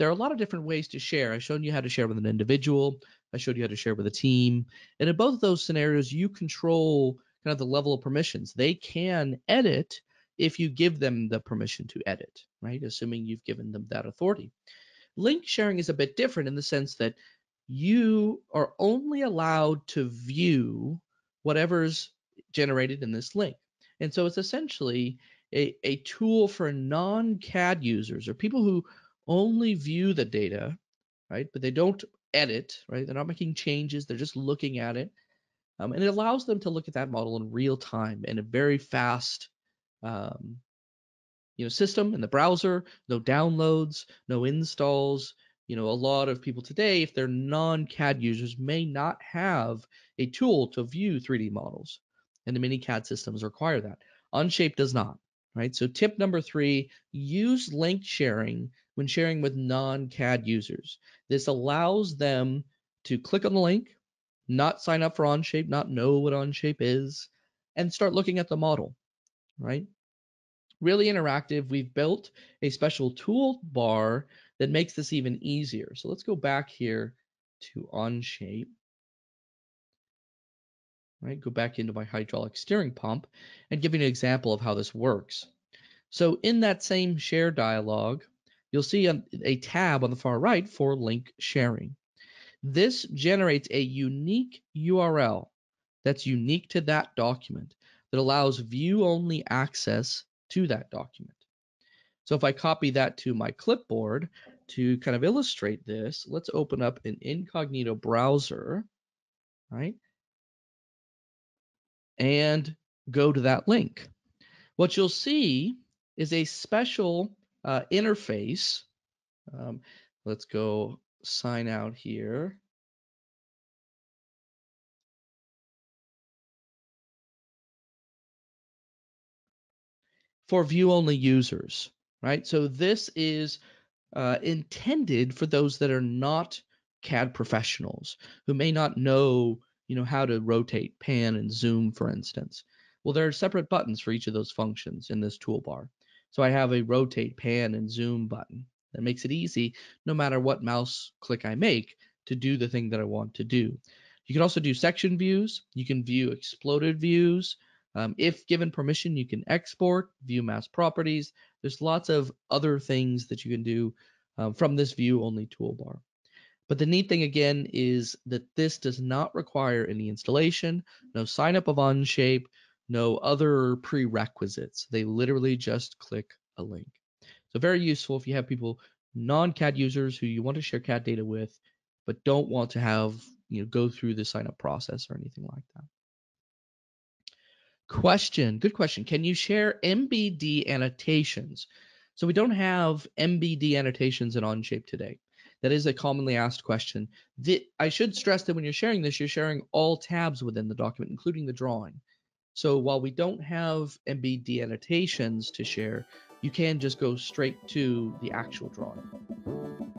there are a lot of different ways to share. I've shown you how to share with an individual. I showed you how to share with a team. And in both of those scenarios, you control kind of the level of permissions. They can edit if you give them the permission to edit, right? Assuming you've given them that authority. Link sharing is a bit different in the sense that you are only allowed to view whatever's generated in this link. And so it's essentially a tool for non-CAD users or people who only view the data, right? But they don't edit, right? They're not making changes. They're just looking at it. And it allows them to look at that model in real time in a very fast system in the browser, no downloads, no installs. You know, a lot of people today, if they're non-CAD users, may not have a tool to view 3D models. And the many CAD systems require that. Onshape does not, right? So tip number 3, use link sharing when sharing with non-CAD users. This allows them to click on the link, not sign up for Onshape, not know what Onshape is, and start looking at the model, right? Really interactive. We've built a special toolbar that makes this even easier. So let's go back here to Onshape. Right, go back into my hydraulic steering pump and give you an example of how this works. So in that same share dialog, you'll see a tab on the far right for link sharing. This generates a unique URL that's unique to that document that allows view-only access to that document. So if I copy that to my clipboard to kind of illustrate this, let's open up an incognito browser, right? And go to that link. What you'll see is a special interface. Let's go sign out here. For view-only users, right? So this is intended for those that are not CAD professionals who may not know how to rotate, pan, and zoom, for instance. Well, there are separate buttons for each of those functions in this toolbar. So I have a rotate, pan, and zoom button that makes it easy, no matter what mouse click I make, to do the thing that I want to do. You can also do section views. You can view exploded views. If given permission, you can export, view mass properties. There's lots of other things that you can do from this view-only toolbar. But the neat thing again is that this does not require any installation, no sign up of Onshape, no other prerequisites. They literally just click a link. So very useful if you have people, non-CAD users who you want to share CAD data with, but don't want to have, go through the sign up process or anything like that. Question, good question. Can you share MBD annotations? So we don't have MBD annotations in Onshape today. That is a commonly asked question. I should stress that when you're sharing this, you're sharing all tabs within the document, including the drawing. So while we don't have MBD annotations to share, you can just go straight to the actual drawing.